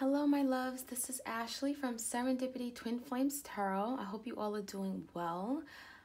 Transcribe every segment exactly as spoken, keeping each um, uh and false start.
Hello, my loves. This is Ashley from Serendipity Twinflames Tarot. I hope you all are doing well.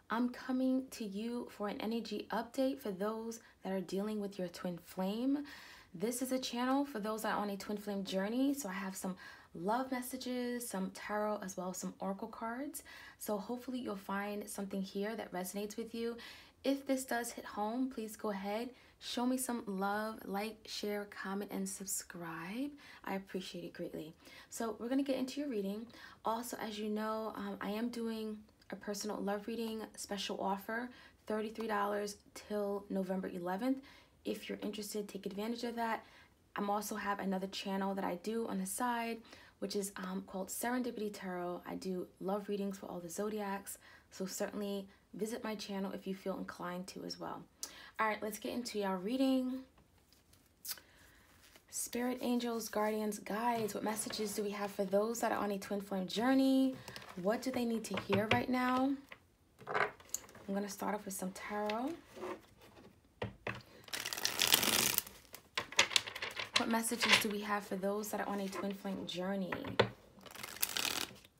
I'm coming to you for an energy update for those that are dealing with your twin flame. This is a channel for those that are on a twin flame journey. So I have some love messages, some tarot, as well as some oracle cards. So hopefully you'll find something here that resonates with you. If this does hit home, please go ahead, show me some love, like, share, comment, and subscribe. I appreciate it greatly. So we're going to get into your reading. Also, as you know, um, I am doing a personal love reading special offer, thirty-three dollars till November eleventh. If you're interested, take advantage of that. I also have another channel that I do on the side, which is um, called Serendipity Tarot. I do love readings for all the zodiacs, so certainly visit my channel if you feel inclined to as well. All right, let's get into your reading. Spirit angels, guardians, guides, what messages do we have for those that are on a twin flame journey? What do they need to hear right now? I'm going to start off with some tarot. What messages do we have for those that are on a twin flame journey?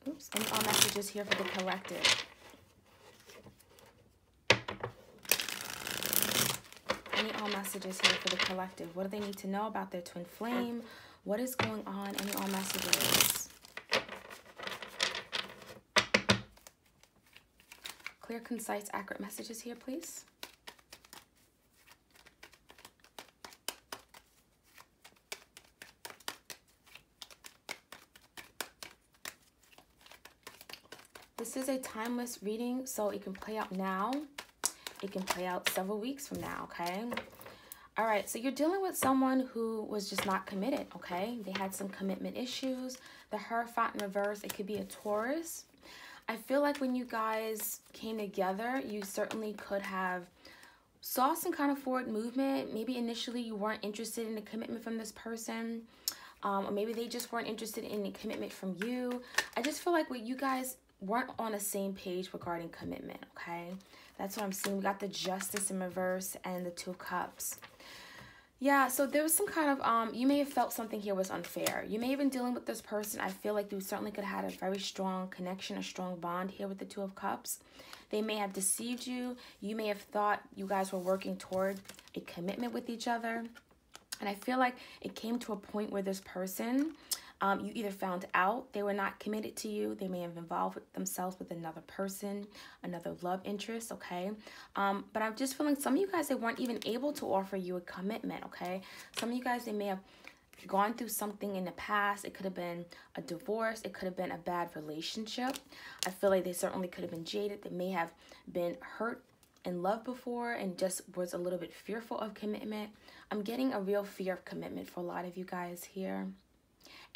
Oops, and all messages here for the collective. Messages here for the collective. What do they need to know about their twin flame? What is going on? Any all messages? Clear, concise, accurate messages here, please. This is a timeless reading, so it can play out now. It can play out several weeks from now, okay? All right, so you're dealing with someone who was just not committed, okay? They had some commitment issues. The Hierophant in reverse, it could be a Taurus. I feel like when you guys came together, you certainly could have saw some kind of forward movement. Maybe initially you weren't interested in a commitment from this person, um, or maybe they just weren't interested in a commitment from you. I just feel like when you guys weren't on the same page regarding commitment, okay? That's what I'm seeing. We got the Justice in reverse and the Two of Cups. Yeah, so there was some kind of, um, you may have felt something here was unfair. You may have been dealing with this person. I feel like you certainly could have had a very strong connection, a strong bond here with the Two of Cups. They may have deceived you. You may have thought you guys were working toward a commitment with each other. And I feel like it came to a point where this person, um, you either found out they were not committed to you. They may have involved themselves with another person, another love interest, okay? Um, but I'm just feeling some of you guys, they weren't even able to offer you a commitment, okay? Some of you guys, they may have gone through something in the past. It could have been a divorce. It could have been a bad relationship. I feel like they certainly could have been jaded. They may have been hurt in love before and just was a little bit fearful of commitment. I'm getting a real fear of commitment for a lot of you guys here.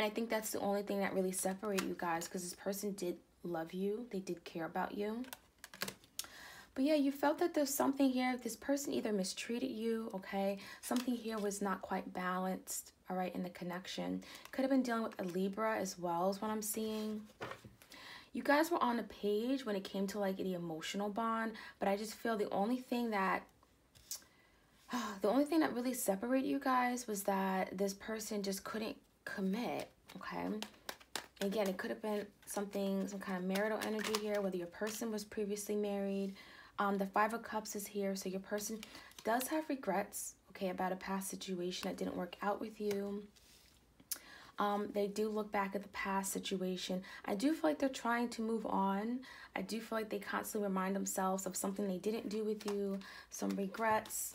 And I think that's the only thing that really separates you guys, because this person did love you. They did care about you. But yeah, you felt that there's something here. This person either mistreated you, okay? Something here was not quite balanced, all right, in the connection. Could have been dealing with a Libra as well is what I'm seeing. You guys were on a page when it came to like the emotional bond, but I just feel the only thing that the only thing that really separated you guys was that this person just couldn't commit, okay? Again, it could have been something, some kind of marital energy here, whether your person was previously married. Um, the Five of Cups is here, so your person does have regrets, okay, about a past situation that didn't work out with you. Um, they do look back at the past situation. I do feel like they're trying to move on. I do feel like they constantly remind themselves of something they didn't do with you, some regrets,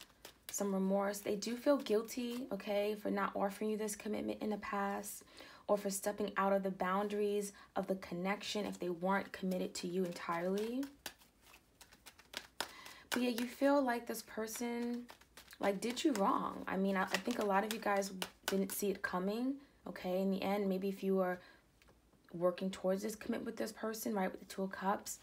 some remorse. They do feel guilty, okay, for not offering you this commitment in the past or for stepping out of the boundaries of the connection if they weren't committed to you entirely. But yeah, you feel like this person, like, did you wrong. I mean, I, I think a lot of you guys didn't see it coming. Okay, in the end, maybe if you were working towards this commitment with this person, right, with the Two of Cups,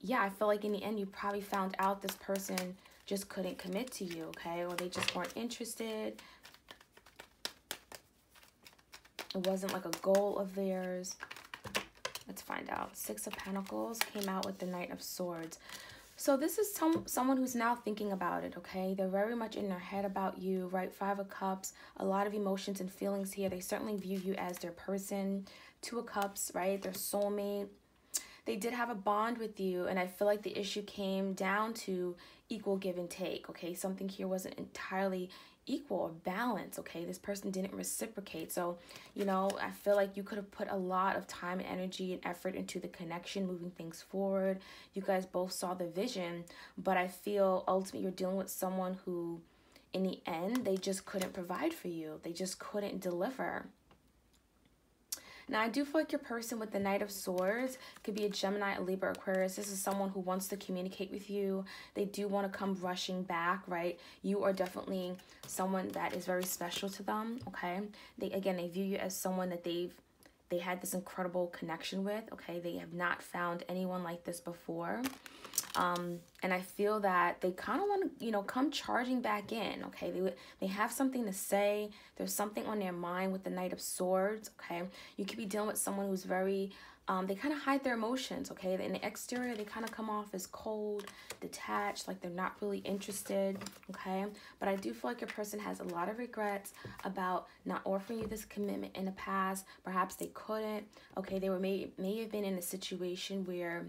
yeah, I feel like in the end, you probably found out this person just couldn't commit to you, okay, or they just weren't interested. It wasn't like a goal of theirs. Let's find out. Six of Pentacles came out with the Knight of Swords. So this is some, someone who's now thinking about it, okay? They're very much in their head about you, right? Five of Cups, a lot of emotions and feelings here. They certainly view you as their person. Two of Cups, right? Their soulmate. They did have a bond with you, and I feel like the issue came down to equal give and take, okay? Something here wasn't entirely equal or balance, okay? This person didn't reciprocate. So, you know, I feel like you could have put a lot of time and energy and effort into the connection, moving things forward. You guys both saw the vision, but I feel ultimately you're dealing with someone who, in the end, they just couldn't provide for you. They just couldn't deliver. Now, I do feel like your person with the Knight of Swords could be a Gemini, a Libra, Aquarius. This is someone who wants to communicate with you. They do want to come rushing back, right? You are definitely someone that is very special to them, okay? They, again, they view you as someone that they've, they had this incredible connection with, okay? They have not found anyone like this before. Um, and I feel that they kind of want to, you know, come charging back in, okay? They would, they have something to say. There's something on their mind with the Knight of Swords, okay? You could be dealing with someone who's very, um, they kind of hide their emotions, okay? In the exterior, they kind of come off as cold, detached, like they're not really interested, okay? But I do feel like your person has a lot of regrets about not offering you this commitment in the past. Perhaps they couldn't, okay? They were may, may have been in a situation where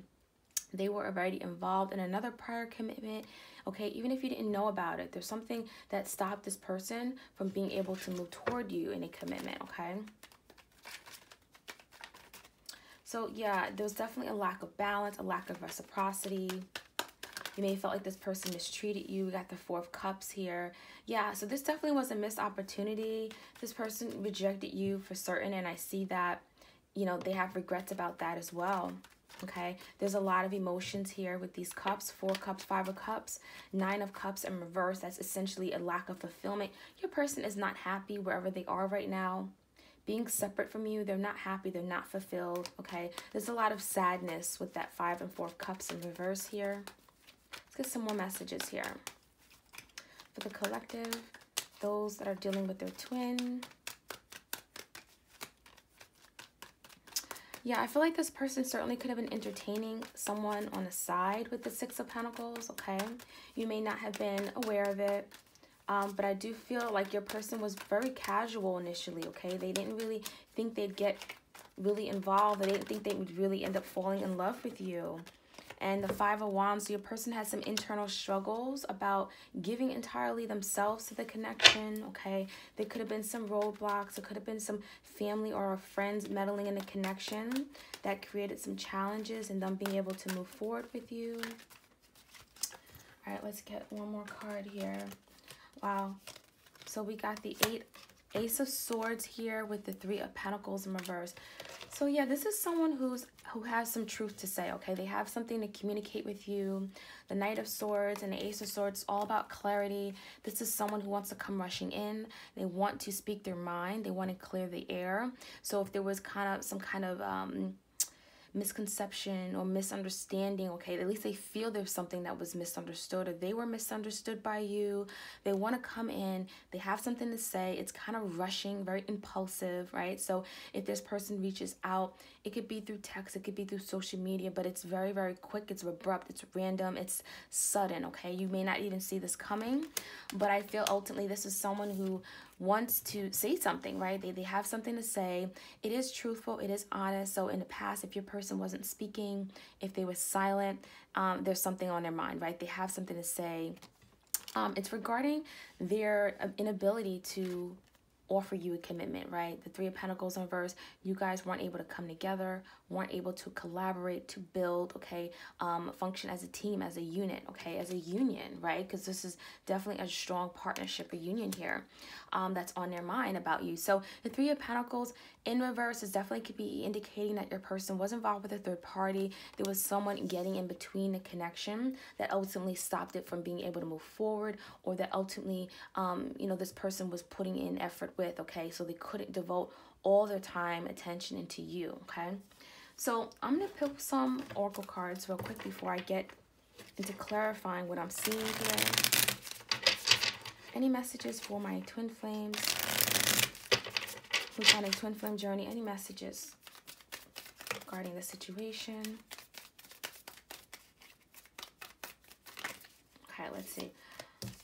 they were already involved in another prior commitment, okay? Even if you didn't know about it, there's something that stopped this person from being able to move toward you in a commitment, okay? So yeah, there was definitely a lack of balance, a lack of reciprocity. You may have felt like this person mistreated you. We got the Four of Cups here. Yeah, so this definitely was a missed opportunity. This person rejected you for certain, and I see that, you know, they have regrets about that as well. Okay, there's a lot of emotions here with these cups, Four Cups, Five of Cups, Nine of Cups in reverse. That's essentially a lack of fulfillment. Your person is not happy wherever they are right now. Being separate from you, they're not happy, they're not fulfilled, okay? There's a lot of sadness with that Five and Four of Cups in reverse here. Let's get some more messages here. For the collective, those that are dealing with their twin. Yeah, I feel like this person certainly could have been entertaining someone on the side with the Six of Pentacles, okay? You may not have been aware of it, um, but I do feel like your person was very casual initially, okay? They didn't really think they'd get really involved. They didn't think they would really end up falling in love with you. And the Five of Wands, so your person has some internal struggles about giving entirely themselves to the connection, okay? There could have been some roadblocks. There could have been some family or friends meddling in the connection that created some challenges and them being able to move forward with you. All right, let's get one more card here. Wow. So we got the eight, Ace of Swords here with the Three of Pentacles in reverse. So yeah, this is someone who's who has some truth to say, okay? They have something to communicate with you. The Knight of Swords and the Ace of Swords is all about clarity. This is someone who wants to come rushing in. They want to speak their mind. They want to clear the air. So if there was kind of some kind of um, misconception or misunderstanding, okay, at least they feel there's something that was misunderstood or they were misunderstood by you. They want to come in. They have something to say. It's kind of rushing, very impulsive, right? So if this person reaches out, it could be through text, it could be through social media, but it's very, very quick. It's abrupt, it's random, it's sudden, okay? You may not even see this coming, but I feel ultimately this is someone who wants to say something, right? They, they have something to say. It is truthful, it is honest. So in the past, if your person wasn't speaking, if they were silent, um, there's something on their mind, right? They have something to say. Um, it's regarding their inability to offer you a commitment, right? The Three of Pentacles in reverse, you guys weren't able to come together, weren't able to collaborate, to build, okay? Um, function as a team, as a unit, okay? As a union, right? Because this is definitely a strong partnership, a union here um, that's on their mind about you. So the Three of Pentacles in reverse is definitely could be indicating that your person was involved with a third party. There was someone getting in between the connection that ultimately stopped it from being able to move forward, or that ultimately, um, you know, this person was putting in effort with, okay? So they couldn't devote all their time, attention into you, okay? So I'm gonna pick some oracle cards real quick before I get into clarifying what I'm seeing here. Any messages for my twin flames who's on a twin flame journey? Any messages regarding the situation? Okay, let's see.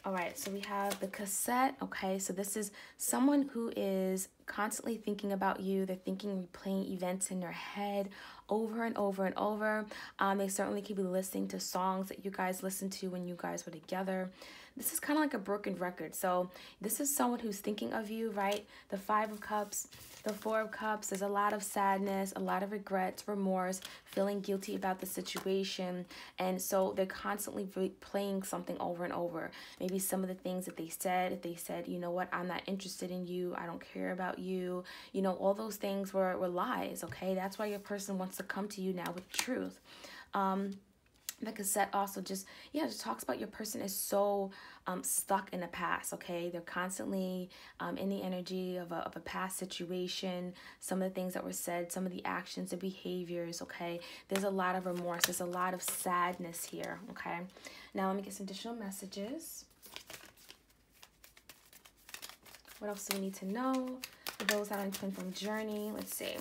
All right, so we have the cassette. Okay, so this is someone who is constantly thinking about you. They're thinking, replaying events in their head over and over and over. Um, they certainly could be listening to songs that you guys listened to when you guys were together. This is kind of like a broken record. So this is someone who's thinking of you, right? The Five of Cups, the Four of Cups. There's a lot of sadness, a lot of regrets, remorse, feeling guilty about the situation. And so they're constantly replaying something over and over. Maybe some of the things that they said, if they said, you know what, I'm not interested in you, I don't care about you, you know, all those things were, were lies, okay? That's why your person wants to come to you now with truth. Um, the cassette also just, yeah, just talks about your person is so um, stuck in the past, okay? They're constantly um, in the energy of a, of a past situation, some of the things that were said, some of the actions, the behaviors, okay? There's a lot of remorse. There's a lot of sadness here, okay? Now let me get some additional messages. What else do we need to know for those out on Twinflame journey? Let's see.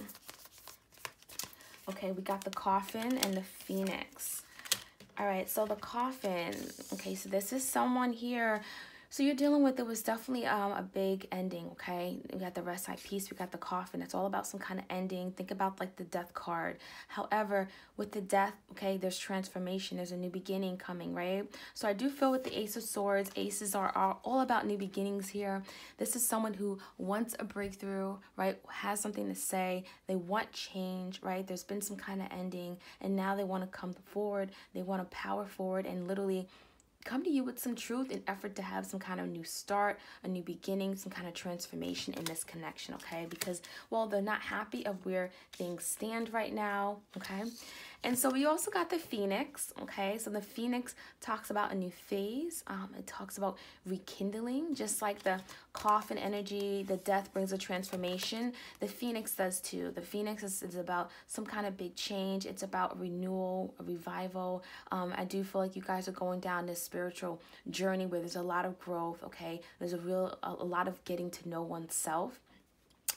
Okay, we got the coffin and the phoenix. All right, so the coffin. Okay, so this is someone here. So you're dealing with, it was definitely um, a big ending, okay? We got the rest side piece, we got the coffin. It's all about some kind of ending. Think about like the death card. However, with the death, okay, there's transformation. There's a new beginning coming, right? So I do feel with the Ace of Swords, aces are, are all about new beginnings here. This is someone who wants a breakthrough, right? Has something to say. They want change, right? There's been some kind of ending, and now they want to come forward. They want to power forward and literally come to you with some truth and effort to have some kind of new start, a new beginning, some kind of transformation in this connection, okay? Because, well, they're not happy of where things stand right now, okay? And so we also got the Phoenix, okay? So the Phoenix talks about a new phase. Um, it talks about rekindling, just like the coffin energy, the death brings a transformation. The Phoenix does too. The Phoenix is, is about some kind of big change. It's about renewal, a revival. Um, I do feel like you guys are going down this spiritual journey where there's a lot of growth, okay? There's a real, a, a lot of getting to know oneself.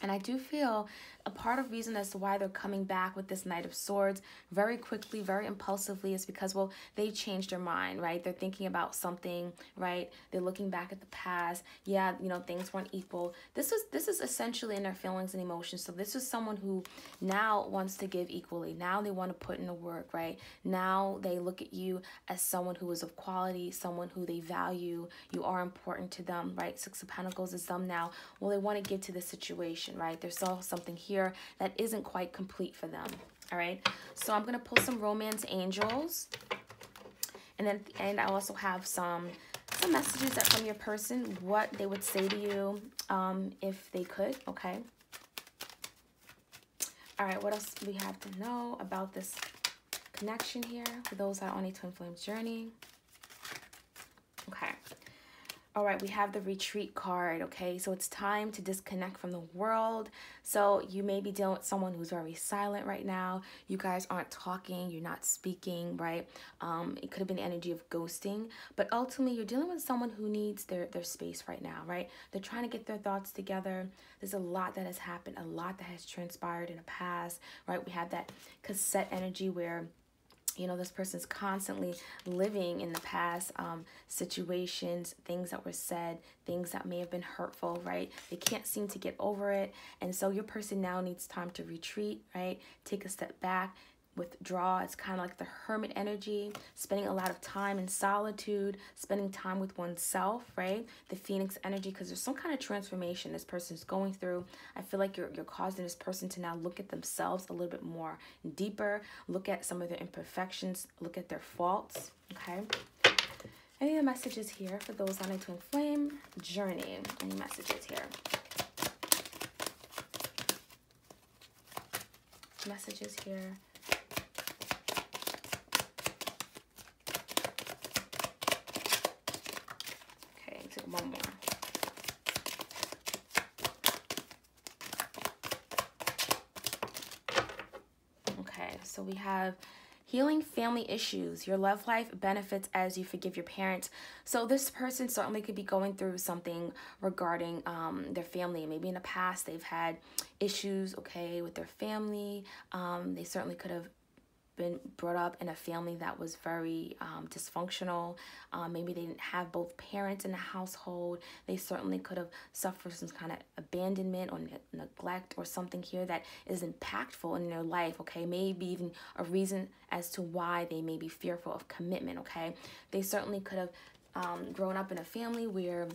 And I do feel a part of reason as to why they're coming back with this Knight of Swords very quickly, very impulsively is because, well, they changed their mind, right? They're thinking about something, right? They're looking back at the past. Yeah, you know, things weren't equal. This was, this is essentially in their feelings and emotions. So this is someone who now wants to give equally. Now they want to put in the work, right? Now they look at you as someone who is of quality, someone who they value. You are important to them, right? Six of Pentacles is them now. Well, they want to give to the situation, right? There's still something here that isn't quite complete for them. All right, so I'm gonna pull some romance angels, and then at the end I also have some some messages that from your person, what they would say to you um if they could, okay? All right, what else do we have to know about this connection here for those that are on a twin flame journey? Okay. All right, we have the retreat card, okay? So it's time to disconnect from the world. So you may be dealing with someone who's very silent right now. You guys aren't talking, you're not speaking, right? Um, it could have been the energy of ghosting, but ultimately you're dealing with someone who needs their, their space right now, right? They're trying to get their thoughts together. There's a lot that has happened, a lot that has transpired in the past, right? We have that cassette energy where, you know, this person's constantly living in the past um, situations, things that were said, things that may have been hurtful, right? They can't seem to get over it. And so your person now needs time to retreat, right? Take a step back, withdraw. It's kind of like the hermit energy, spending a lot of time in solitude, spending time with oneself, right? The Phoenix energy, because there's some kind of transformation this person's going through. I feel like you're, you're causing this person to now look at themselves a little bit more deeper, look at some of their imperfections, look at their faults, okay? Any other messages here for those on a twin flame journey? Any messages here? Messages here. One more. Okay, so we have healing family issues. Your love life benefits as you forgive your parents. So this person certainly could be going through something regarding um, their family. Maybe in the past they've had issues, okay, with their family. Um, they certainly could have been brought up in a family that was very um, dysfunctional. Um, maybe they didn't have both parents in the household. They certainly could have suffered some kind of abandonment or ne neglect or something here that is impactful in their life, okay? Maybe even a reason as to why they may be fearful of commitment, okay? They certainly could have um, grown up in a family where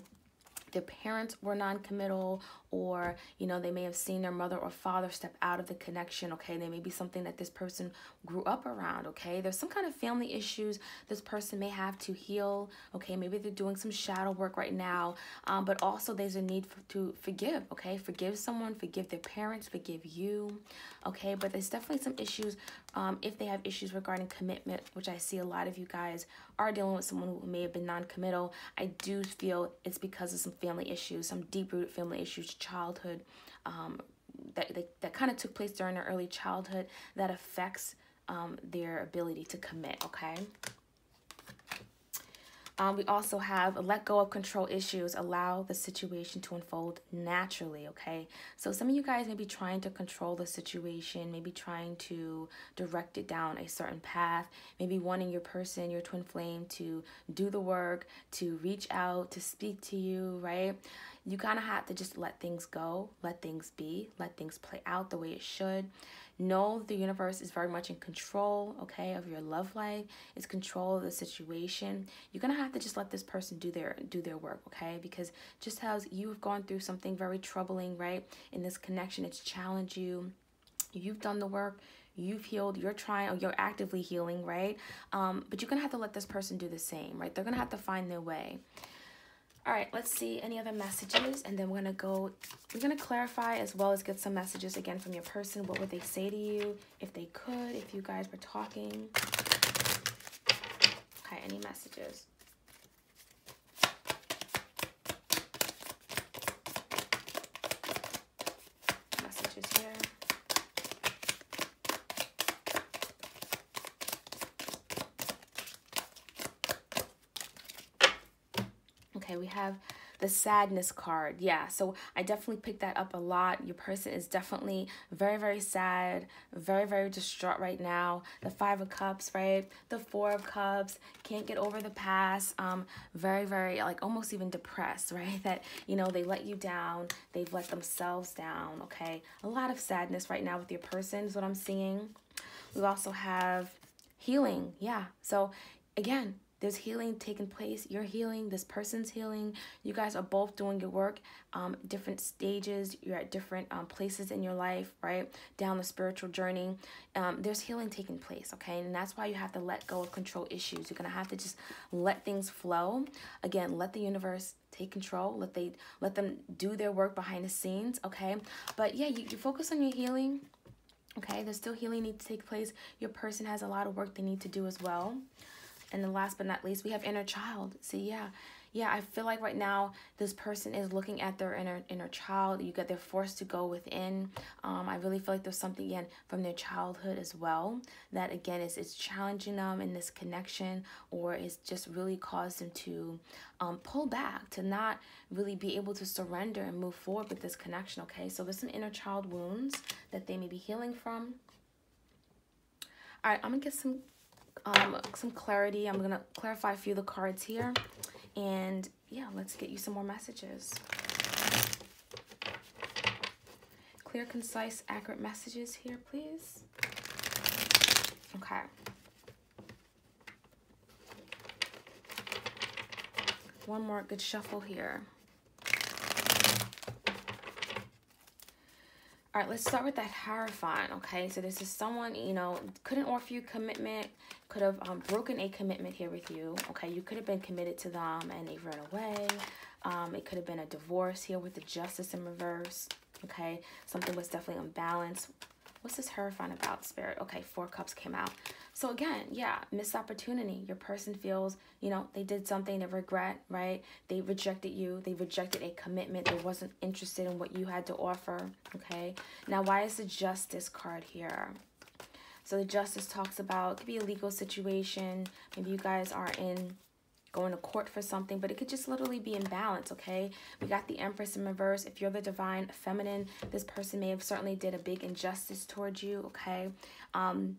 their parents were non-committal, or, you know, they may have seen their mother or father step out of the connection, okay? There may be something that this person grew up around, okay? There's some kind of family issues this person may have to heal, okay? Maybe they're doing some shadow work right now, um, but also there's a need for, to forgive, okay? Forgive someone, forgive their parents, forgive you, okay? But there's definitely some issues, um, if they have issues regarding commitment, which I see a lot of you guys are dealing with someone who may have been non-committal. I do feel it's because of some family issues, some deep-rooted family issues, childhood, um, that, that, that kind of took place during their early childhood that affects um, their ability to commit, okay? Um, we also have a let go of control issues, allow the situation to unfold naturally, okay? So some of you guys may be trying to control the situation, maybe trying to direct it down a certain path, maybe wanting your person, your twin flame, to do the work, to reach out, to speak to you, right? You kind of have to just let things go, let things be, let things play out the way it should. Know the universe is very much in control, okay, of your love life. It's control of the situation. You're gonna have to just let this person do their do their work, okay? Because just as you've gone through something very troubling, right, in this connection, it's challenged you. You've done the work. You've healed, you're trying, or you're actively healing, right? Um, but you're gonna have to let this person do the same, right? They're gonna have to find their way. All right, let's see any other messages, and then we're gonna go, we're gonna clarify as well as get some messages again from your person. What would they say to you if they could, if you guys were talking? Okay, any messages? Messages here. Okay, we have the sadness card. Yeah, so I definitely picked that up a lot. Your person is definitely very, very sad, very, very distraught right now. The Five of Cups, right? The Four of Cups, can't get over the past. Um, very, very, like, almost even depressed, right? That, you know, they let you down. They've let themselves down, okay? A lot of sadness right now with your person is what I'm seeing. We also have healing. Yeah, so again, there's healing taking place. You're healing. This person's healing. You guys are both doing your work. Um, different stages. You're at different um, places in your life, right? Down the spiritual journey. Um, there's healing taking place, okay? And that's why you have to let go of control issues. You're going to have to just let things flow. Again, let the universe take control. Let, they, let them do their work behind the scenes, okay? But yeah, you, you focus on your healing, okay? There's still healing needs to take place. Your person has a lot of work they need to do as well. And then last but not least, we have inner child. See, yeah. Yeah, I feel like right now this person is looking at their inner inner child. You get they're forced to go within. Um, I really feel like there's something, again, from their childhood as well that, again, is, is challenging them in this connection, or is just really caused them to um, pull back, to not really be able to surrender and move forward with this connection, okay? So there's some inner child wounds that they may be healing from. All right, I'm going to get some... Um, some clarity. I'm gonna clarify a few of the cards here, and yeah, let's get you some more messages. Clear, concise, accurate messages here, please. Okay. One more good shuffle here. All right, let's start with that Hierophant, okay? So this is someone, you know, couldn't offer you commitment, could have um, broken a commitment here with you, okay? You could have been committed to them and they ran away. Um, it could have been a divorce here with the Justice in reverse, okay? Something was definitely unbalanced. What's this Hierophant about, Spirit? Okay, Four Cups came out. So again, yeah, missed opportunity. Your person feels, you know, they did something, they regret, right? They rejected you. They rejected a commitment. They wasn't interested in what you had to offer, okay? Now, why is the Justice card here? So the Justice talks about, it could be a legal situation. Maybe you guys are in... going to court for something, but it could just literally be imbalance, okay? We got the Empress in reverse. If you're the divine feminine, this person may have certainly did a big injustice towards you, okay? Um,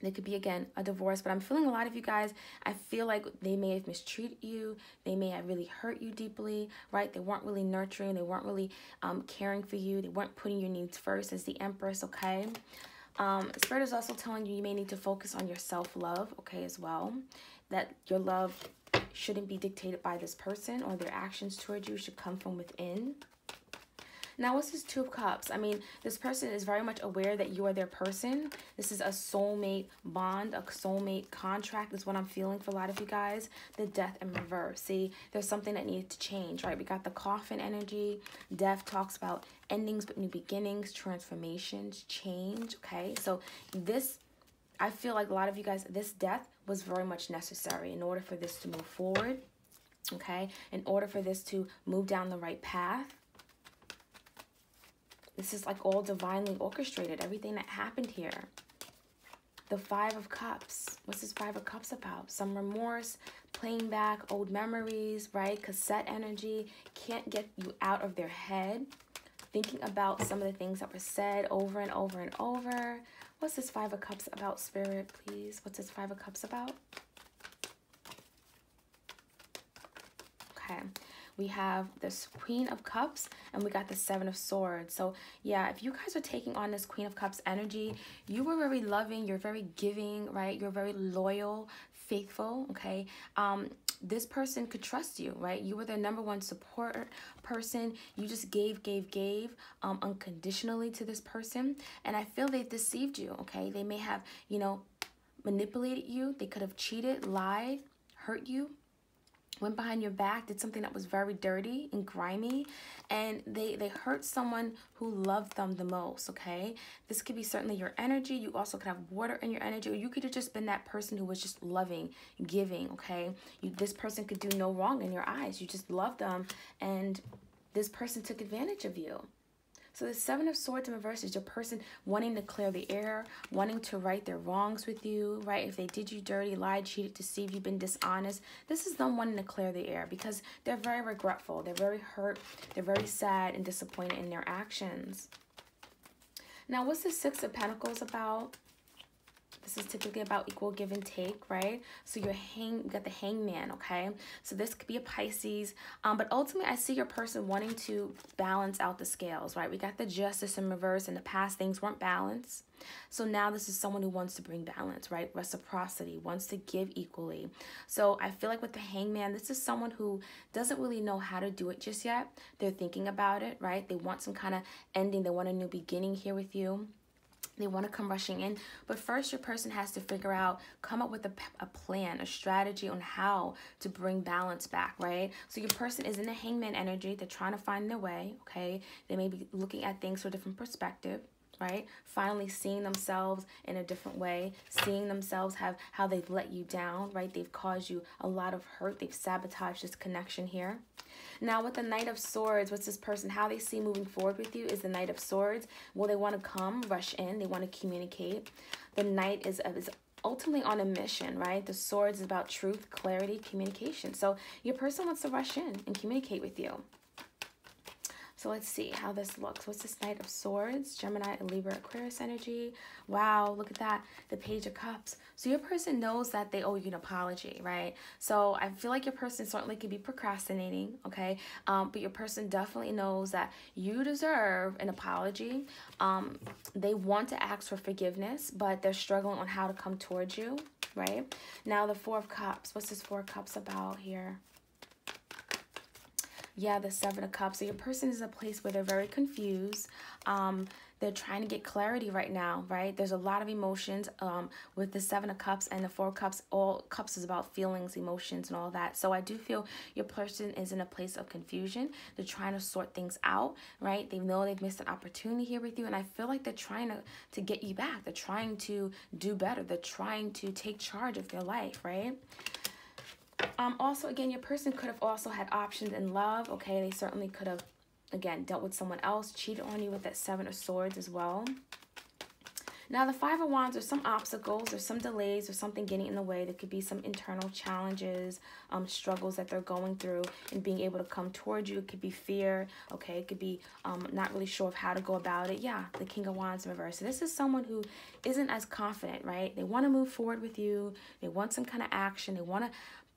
They could be, again, a divorce, but I'm feeling a lot of you guys, I feel like they may have mistreated you. They may have really hurt you deeply, right? They weren't really nurturing. They weren't really um, caring for you. They weren't putting your needs first as the Empress, okay? Um, Spirit is also telling you you may need to focus on your self-love, okay, as well. That your love shouldn't be dictated by this person, or their actions towards you should come from within. Now, what's this Two of Cups? I mean, this person is very much aware that you are their person. This is a soulmate bond, a soulmate contract is what I'm feeling for a lot of you guys. The Death in reverse. See, there's something that needed to change, right? We got the coffin energy. Death talks about endings but new beginnings, transformations, change, okay? So this, I feel like a lot of you guys, this death was very much necessary in order for this to move forward, okay? In order for this to move down the right path. This is like all divinely orchestrated, everything that happened here. The Five of Cups. What's this Five of Cups about? Some remorse, playing back old memories, right? Cassette energy. Can't get you out of their head. Thinking about some of the things that were said over and over and over. What's this Five of Cups about, Spirit, please? What's this Five of Cups about? Okay. We have this Queen of Cups, and we got the Seven of Swords. So, yeah, if you guys are taking on this Queen of Cups energy, you were very loving, you're very giving, right? You're very loyal, faithful, okay? Um, this person could trust you, right? You were their number one support person. You just gave, gave, gave um, unconditionally to this person. And I feel they've deceived you, okay? They may have, you know, manipulated you. They could have cheated, lied, hurt you. Went behind your back, did something that was very dirty and grimy, and they, they hurt someone who loved them the most, okay? This could be certainly your energy. You also could have water in your energy, or you could have just been that person who was just loving, giving, okay? You, this person could do no wrong in your eyes. You just loved them, and this person took advantage of you. So the Seven of Swords in reverse is your person wanting to clear the air, wanting to right their wrongs with you, right? If they did you dirty, lied, cheated, deceived, you've been dishonest, this is them wanting to clear the air because they're very regretful. They're very hurt. They're very sad and disappointed in their actions. Now, what's the Six of Pentacles about? This is typically about equal give and take, right? So you're hang, you got the hangman, okay? So this could be a Pisces, um, but ultimately I see your person wanting to balance out the scales, right? We got the Justice in reverse. In the past, things weren't balanced. So now this is someone who wants to bring balance, right? Reciprocity, wants to give equally. So I feel like with the hangman, this is someone who doesn't really know how to do it just yet. They're thinking about it, right? They want some kind of ending. They want a new beginning here with you. They want to come rushing in, but first your person has to figure out, come up with a, a plan, a strategy on how to bring balance back, right? So your person is in the hangman energy. They're trying to find their way, okay? They may be looking at things from a different perspective, right? Finally seeing themselves in a different way, seeing themselves have how they've let you down, right? They've caused you a lot of hurt. They've sabotaged this connection here. Now with the Knight of Swords, what's this person, how they see moving forward with you is the Knight of Swords. Well, they want to come, rush in. They want to communicate. The Knight is, is ultimately on a mission, right? The Swords is about truth, clarity, communication. So your person wants to rush in and communicate with you. So let's see how this looks. What's this Knight of Swords? Gemini, Libra, Aquarius energy. Wow, look at that. The Page of Cups. So your person knows that they owe you an apology, right? So I feel like your person certainly could be procrastinating, okay? Um, but your person definitely knows that you deserve an apology. Um, they want to ask for forgiveness, but they're struggling on how to come towards you, right? Now the Four of Cups. What's this Four of Cups about here? Yeah, the Seven of Cups. So your person is a place where they're very confused. Um, they're trying to get clarity right now, right? There's a lot of emotions um, with the Seven of Cups and the Four of Cups. All Cups is about feelings, emotions, and all that. So I do feel your person is in a place of confusion. They're trying to sort things out, right? They know they've missed an opportunity here with you, and I feel like they're trying to, to get you back. They're trying to do better. They're trying to take charge of their life, right? Um, also, again, your person could have also had options in love, okay? They certainly could have, again, dealt with someone else, cheated on you with that Seven of Swords as well. Now, the Five of Wands, there's some obstacles, there's some delays, there's something getting in the way. There could be some internal challenges, um, struggles that they're going through and being able to come towards you. It could be fear, okay? It could be um, not really sure of how to go about it. Yeah, the King of Wands in reverse. So this is someone who isn't as confident, right? They want to move forward with you. They want some kind of action. They want to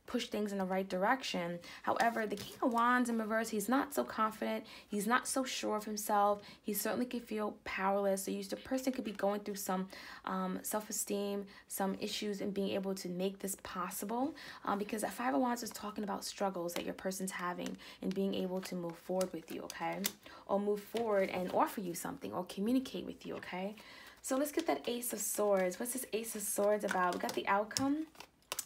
push things in the right direction. However, the King of Wands in reverse, he's not so confident. He's not so sure of himself. He certainly could feel powerless. So you, the person could be going through some um, self-esteem, some issues, and being able to make this possible. Um, because that Five of Wands is talking about struggles that your person's having and being able to move forward with you, okay? Or move forward and offer you something or communicate with you, okay? So let's get that Ace of Swords. What's this Ace of Swords about? We got the outcome.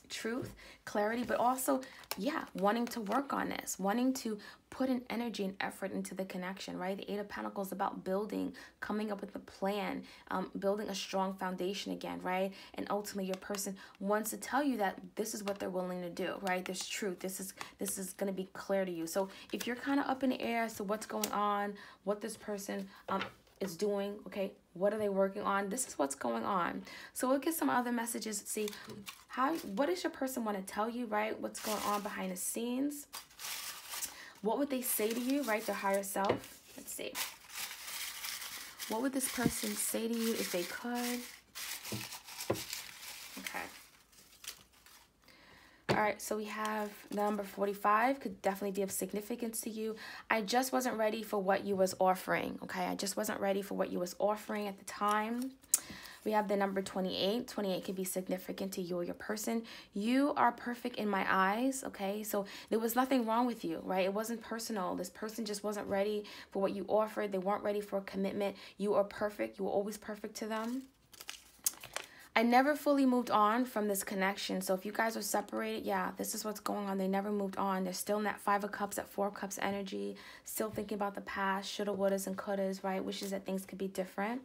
Truth, clarity, but also, yeah, wanting to work on this, wanting to put an energy and effort into the connection, right? The Eight of Pentacles is about building, coming up with a plan, um, building a strong foundation again, right? And ultimately, your person wants to tell you that this is what they're willing to do, right? There's truth. This is this is going to be clear to you. So if you're kind of up in the air as to what's going on, what this person um is doing, okay? What are they working on? This is what's going on. So we'll get some other messages. See, how, what does your person want to tell you, right? What's going on behind the scenes? What would they say to you, right? Their higher self. Let's see. What would this person say to you if they could? Okay. All right, so we have number forty-five, could definitely be of significance to you. I just wasn't ready for what you was offering, okay? I just wasn't ready for what you was offering at the time. We have the number twenty-eight. twenty-eight could be significant to you or your person. You are perfect in my eyes, okay? So there was nothing wrong with you, right? It wasn't personal. This person just wasn't ready for what you offered. They weren't ready for a commitment. You are perfect. You were always perfect to them. I never fully moved on from this connection. So if you guys are separated, yeah, this is what's going on. They never moved on. They're still in that Five of Cups, that Four of Cups energy, still thinking about the past, shoulda, wouldas, and couldas, right? Wishes that things could be different.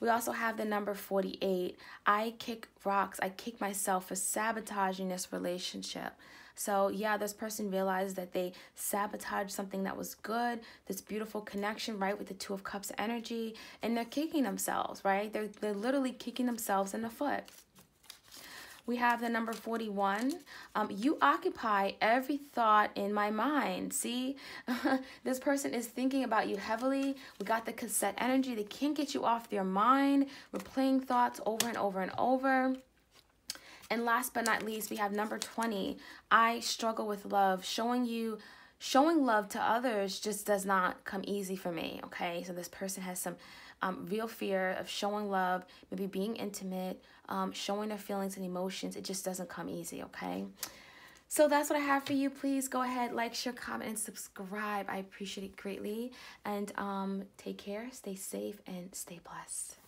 We also have the number forty-eight. I kick rocks. I kick myself for sabotaging this relationship. So yeah, this person realized that they sabotaged something that was good, this beautiful connection, right, with the Two of Cups energy, and they're kicking themselves, right? They're, they're literally kicking themselves in the foot. We have the number forty-one. Um, you occupy every thought in my mind. See, this person is thinking about you heavily. We got the cassette energy. They can't get you off their mind. We're playing thoughts over and over and over. And last but not least, we have number twenty. I struggle with love. Showing you, showing love to others just does not come easy for me, okay? So this person has some um, real fear of showing love, maybe being intimate, um, showing their feelings and emotions. It just doesn't come easy, okay? So that's what I have for you. Please go ahead, like, share, comment, and subscribe. I appreciate it greatly. And um, take care, stay safe, and stay blessed.